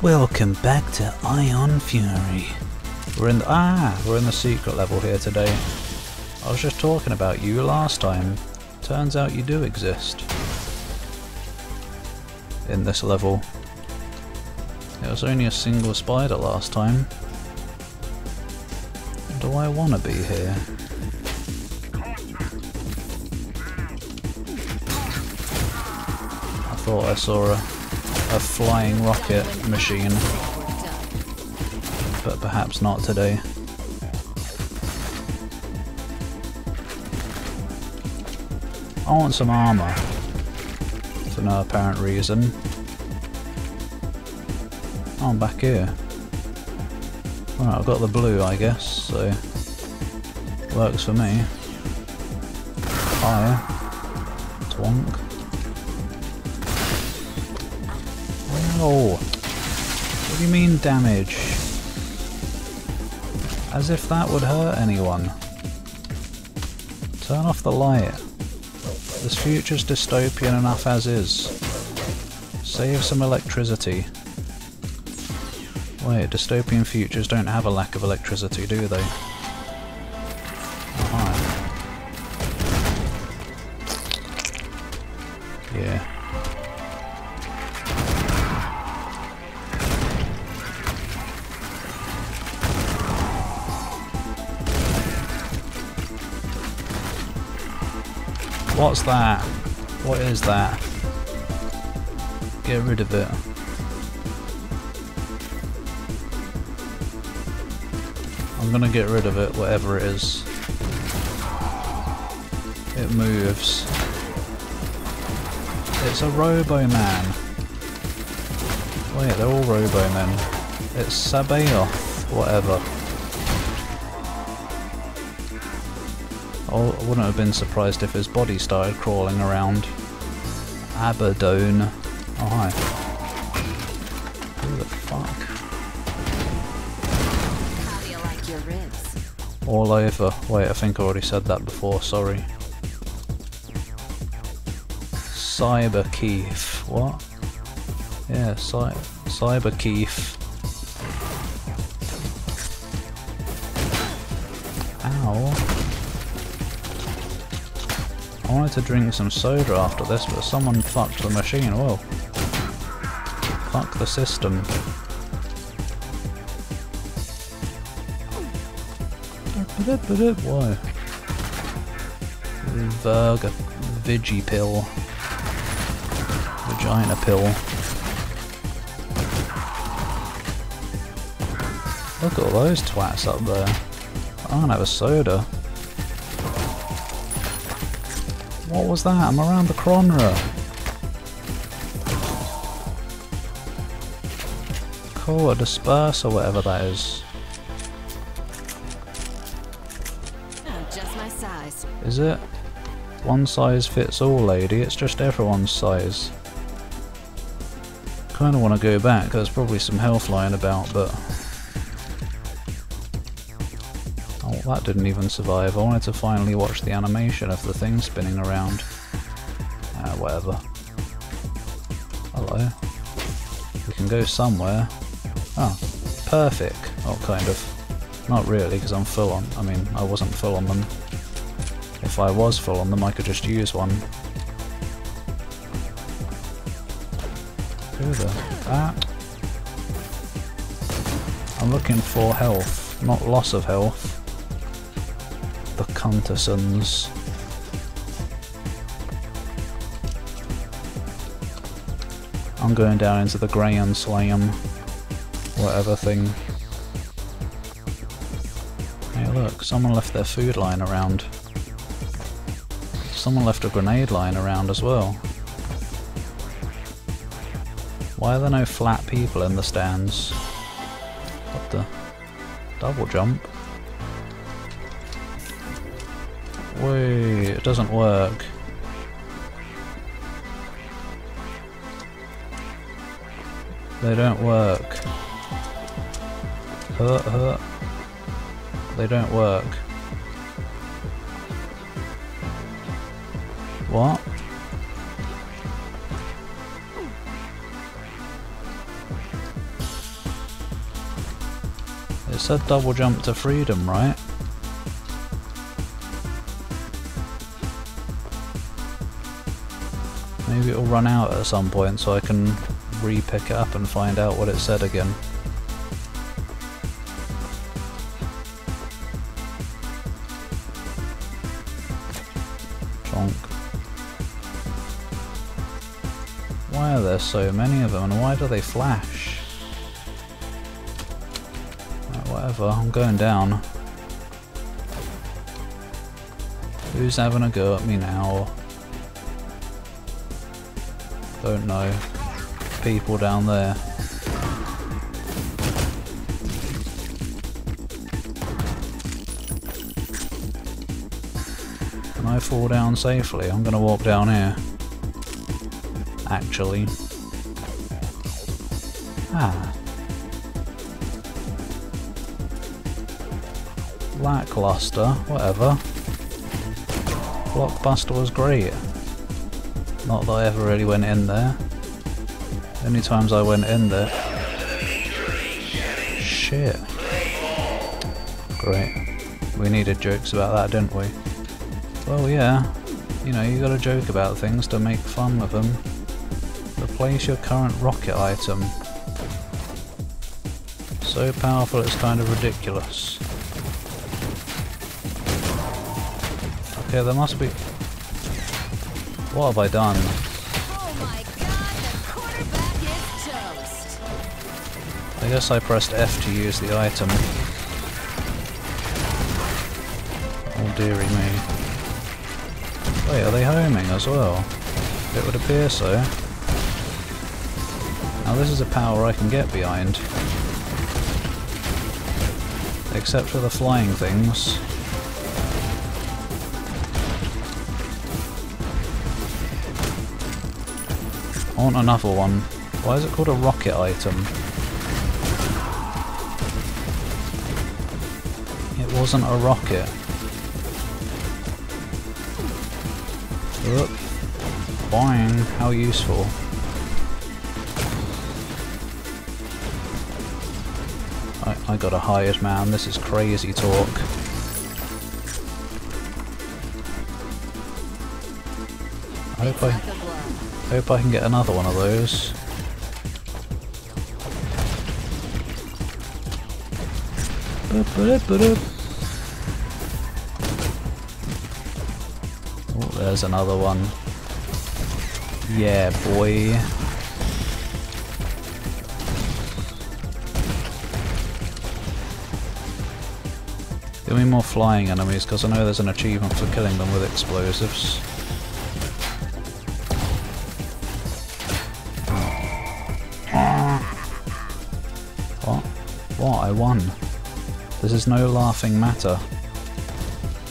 Welcome back to Ion Fury. We're in the secret level here today. I was just talking about you last time. Turns out you do exist in this level. It was only a single spider last time. Do I want to be here? I thought I saw a flying rocket machine, but perhaps not today. I want some armor, for no apparent reason. Oh, I'm back here. Right, I've got the blue, I guess, so works for me. Fire. Twonk. Oh, what do you mean damage? As if that would hurt anyone. Turn off the light. This future's dystopian enough as is. Save some electricity. Wait, dystopian futures don't have a lack of electricity, do they? Aha. Yeah. What's that? What is that? Get rid of it. I'm gonna get rid of it, whatever it is. It moves. It's a Roboman. Wait, they're all Robomen. It's Sabaoth, whatever. I wouldn't have been surprised if his body started crawling around. Abaddon. Oh, hi. Who the fuck? How do you like your ribs? All over. Wait, I think I already said that before, sorry. Cyber Keith. What? Yeah, Cyber Keith. Ow. I wanted to drink some soda after this, but someone fucked the machine. Whoa. Fuck the system. Why? Vigi pill. Vagina pill. Look at all those twats up there. I don't have a soda. What was that? I'm around the Cronra. Cool, a disperse or whatever that is. Oh, just my size. Is it? One size fits all, lady. It's just everyone's size. Kind of want to go back. There's probably some health lying about, but... Well, that didn't even survive. I wanted to finally watch the animation of the thing spinning around. Whatever. Hello. We can go somewhere. Oh, perfect. Oh, kind of. Not really, because I'm full on. I mean, I wasn't full on them. If I was full on them, I could just use one. Who the... Ah! I'm looking for health, not loss of health. The Cuntersons. I'm going down into the Grand Slam. Whatever thing. Hey look, someone left their food lying around. Someone left a grenade lying around as well. Why are there no flat people in the stands? What the... Double jump? Wait, it doesn't work. They don't work. They don't work. What? It's a double jump to freedom, right? Maybe it'll run out at some point so I can re-pick it up and find out what it said again. Chonk. Why are there so many of them and why do they flash? Right, whatever, I'm going down. Who's having a go at me now? Don't know. People down there. Can I fall down safely? I'm gonna walk down here. Actually. Ah. Lackluster, whatever. Blockbuster was great. Not that I ever really went in there. Only times I went in there. Shit. Great. We needed jokes about that, didn't we? Well, yeah. You know, you gotta joke about things to make fun of them. Replace your current rocket item. So powerful it's kind of ridiculous. Okay, there must be... What have I done? Oh my God, the quarterback is toast. I guess I pressed F to use the item. Oh dearie me. Wait, are they homing as well? It would appear so. Now this is a power I can get behind. Except for the flying things. I want another one. Why is it called a rocket item? It wasn't a rocket. Look. Boing, how useful. I gotta hide, man, this is crazy talk. I hope I can get another one of those. Oh, there's another one. Yeah, boy. Give me more flying enemies, because I know there's an achievement for killing them with explosives. What? I won. This is no laughing matter.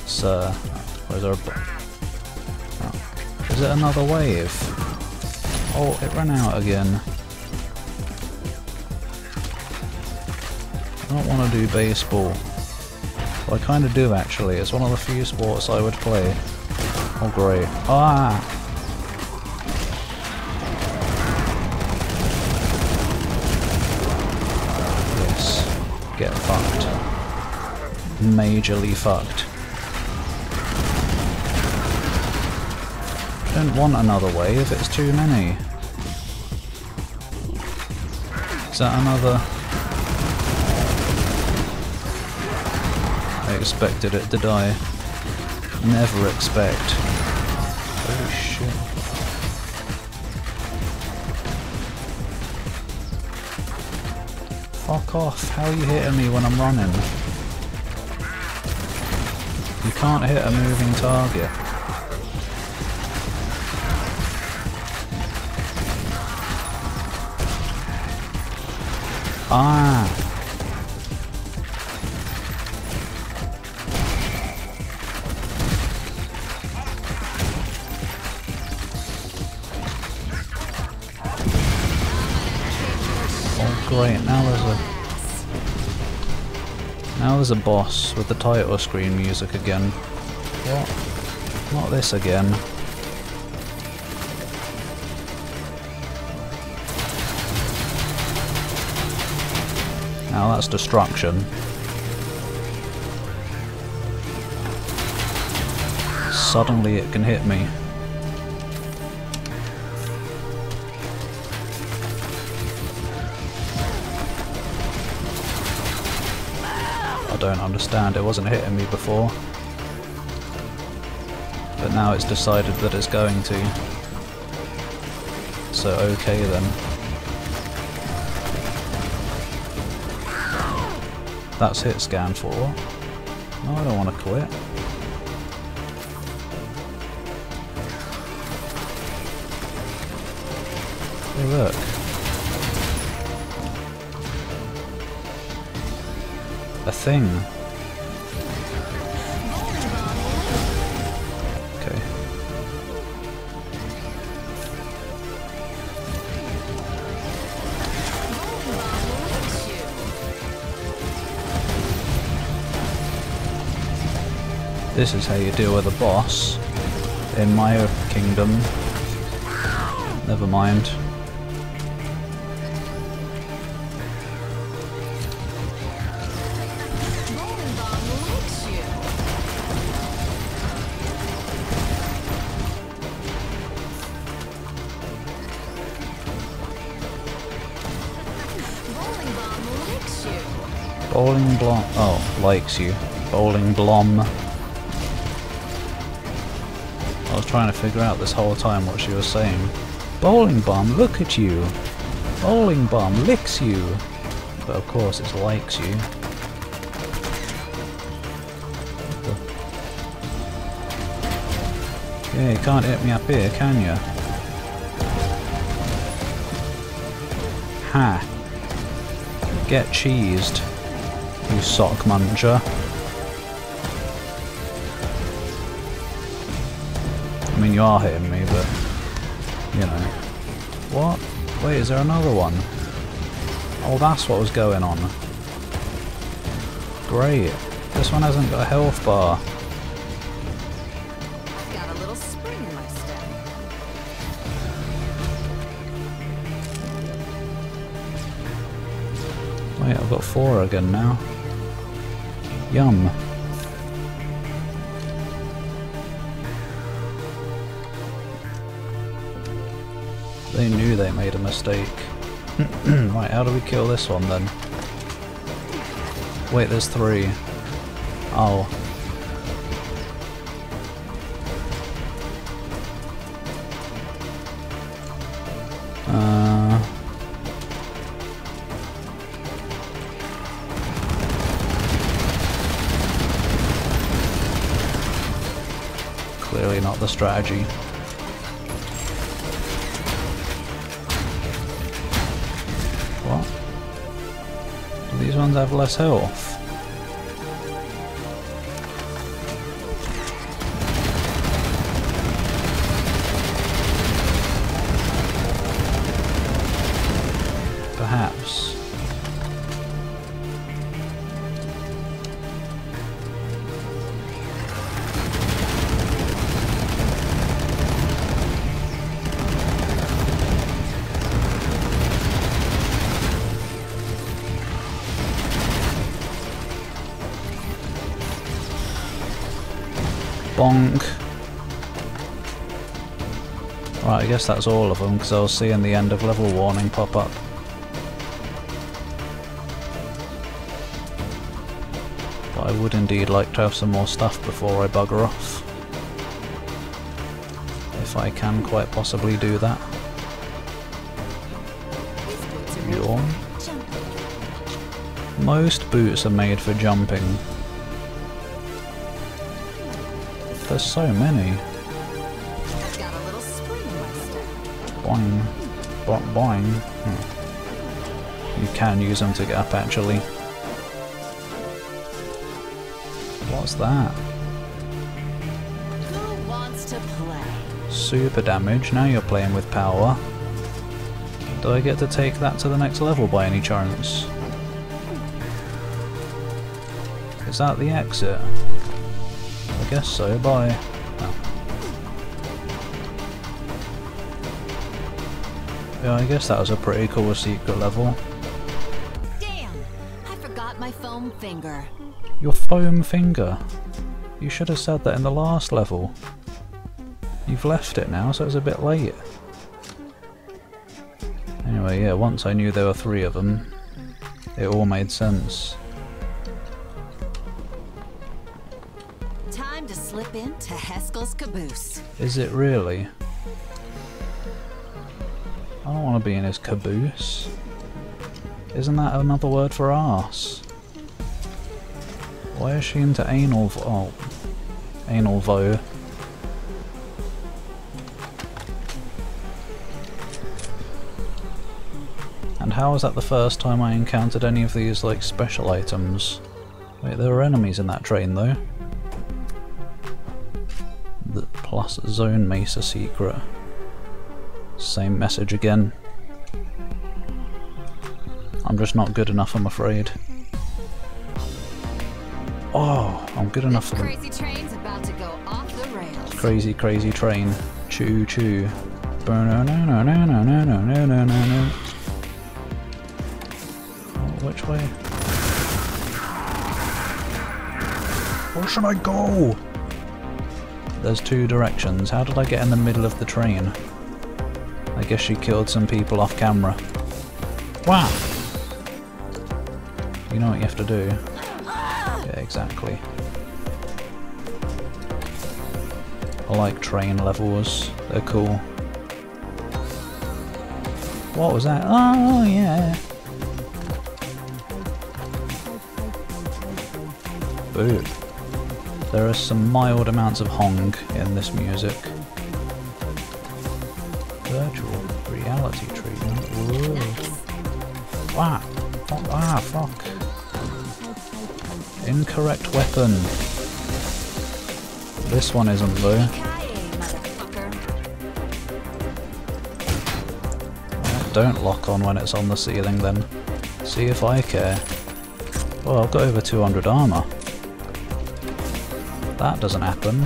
Sir. Or is there a... Oh. Is it another wave? Oh, it ran out again. I don't want to do baseball. Well, I kind of do actually. It's one of the few sports I would play. Oh great. Ah! Get fucked. Majorly fucked. Don't want another wave, it's too many. Is that another... I expected it to die. Never expect. Oh shit. Fuck off, how are you hitting me when I'm running? You can't hit a moving target. Great, now there's a boss with the title screen music again. What? Not this again. Now that's destruction. suddenly it can hit me. I don't understand, it wasn't hitting me before. But now it's decided that it's going to. So okay then. That's hit scan 4. No, I don't want to quit. Hey, look. A thing. Okay. This is how you deal with a boss in my kingdom. Never mind. Bowling Blom. Oh, likes you. Bowling Blom. I was trying to figure out this whole time what she was saying. Bowling Bum, look at you! Bowling Bum licks you! But of course it likes you. Yeah, you can't hit me up here, can you? Ha! Get cheesed, you sock muncher. I mean, you are hitting me, but, you know. What? Wait, is there another one? Oh, that's what was going on. Great. This one hasn't got a health bar. I've got a little spring in my step. Wait, I've got 4 again now. Yum. They knew they made a mistake. Right, how do we kill this one then? Wait, there's 3. Oh. Clearly not the strategy. These ones have less health. Perhaps. Bonk. Right, I guess that's all of them because I was seeing the end of level warning pop up. But I would indeed like to have some more stuff before I bugger off. If I can quite possibly do that. Yawn. Most boots are made for jumping. There's so many. Boing. Boing. Hmm. You can use them to get up actually. What's that? Who wants to play? Super damage, now you're playing with power. Do I get to take that to the next level by any chance? Is that the exit? I guess so, bye. Oh. Yeah, I guess that was a pretty cool secret level. Damn! I forgot my foam finger. Your foam finger? You should have said that in the last level. You've left it now, so it's a bit late. Anyway, yeah, once I knew there were three of them, it all made sense. Time to slip into Heskel's caboose. Is it really? I don't want to be in his caboose. Isn't that another word for arse? Why is she into anal vo? And how is that the first time I encountered any of these, like, special items? Wait, there were enemies in that train, though. The plus Zone Mesa secret. Same message again. I'm just not good enough, I'm afraid. Oh, I'm good enough for them. Crazy train's about to go off the rails. Crazy, crazy train. Choo choo. No, no, no, no, no, no, no, no, no. Which way? Where should I go? There's two directions. How did I get in the middle of the train? I guess she killed some people off camera. Wow! You know what you have to do. Yeah, exactly. I like train levels. They're cool. What was that? Oh, yeah! Boo. There are some mild amounts of Hong in this music. Virtual reality treatment. Whoa. Nice. Wow. Ah, fuck. Incorrect weapon. This one isn't, though. Well, don't lock on when it's on the ceiling, then. See if I care. Well, I've got over 200 armor. That doesn't happen.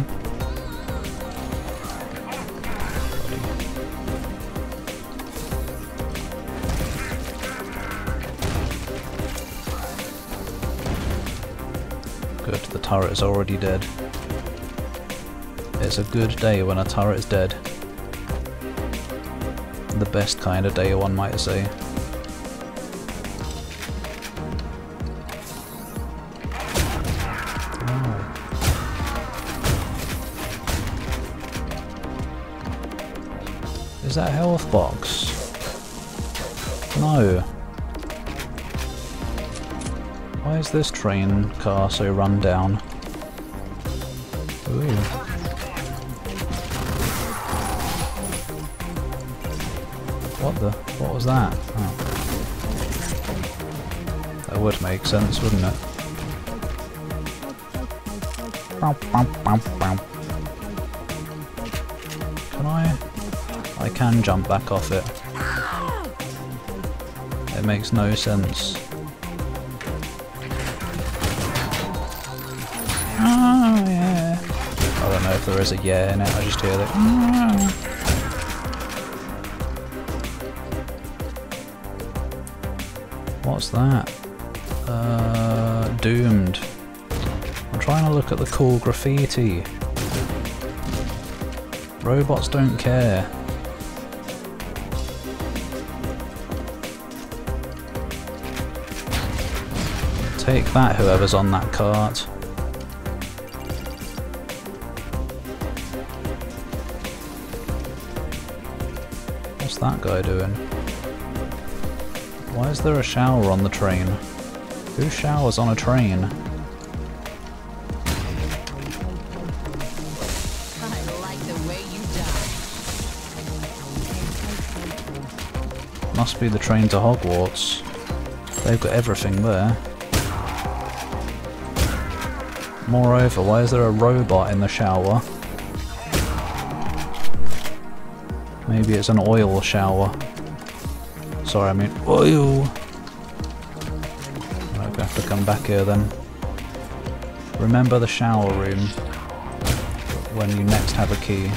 Good, the turret is already dead. It's a good day when a turret is dead. The best kind of day, one might say. Is that a health box? No. Why is this train car so run down? Ooh. What the? What was that? Oh. That would make sense, wouldn't it? Can I can jump back off it. It makes no sense. Oh, yeah. I don't know if there is a yeah in it, I just hear it. What's that? Doomed. I'm trying to look at the cool graffiti. Robots don't care. Take that, whoever's on that cart. What's that guy doing? Why is there a shower on the train? Who showers on a train? Must be the train to Hogwarts. They've got everything there. Moreover, why is there a robot in the shower? Maybe it's an oil shower. Sorry, I mean oil! I'm going to have to come back here then. Remember the shower room when you next have a key.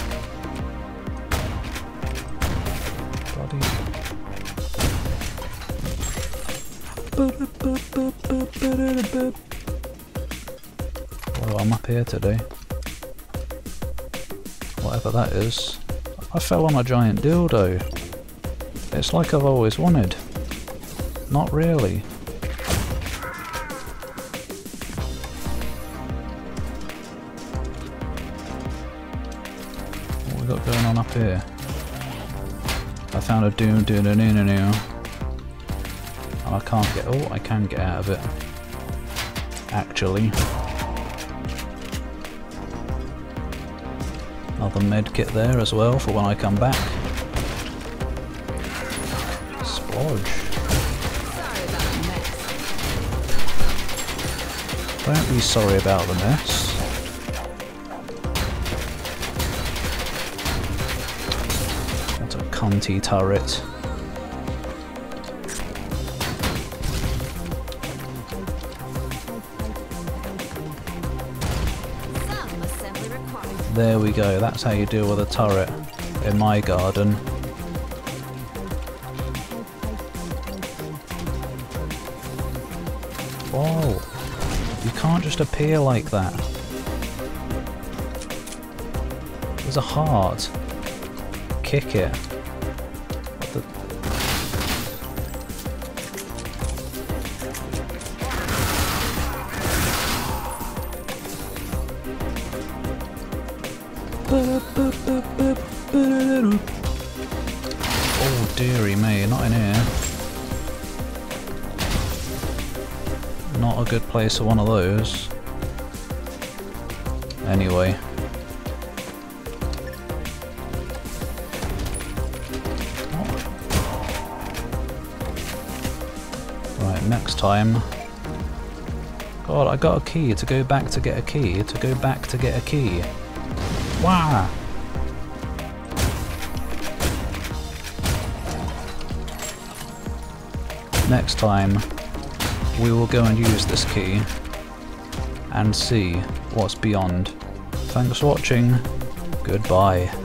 Well, I'm up here today. whatever that is, I fell on a giant dildo. It's like I've always wanted. Not really. What we got going on up here? I found a doom. I can't get... Oh, I can get out of it. Actually. Another med kit there as well for when I come back. Splodge. Don't be sorry about the mess. What a cunty turret. There we go, that's how you deal with a turret in my garden. Whoa! You can't just appear like that. There's a heart. Kick it. Oh dearie me, not in here. Not a good place for one of those. Anyway. Right, next time. God, I got a key to go back to get a key to go back to get a key. Wow! Next time, we will go and use this key and see what's beyond. Thanks for watching. Goodbye.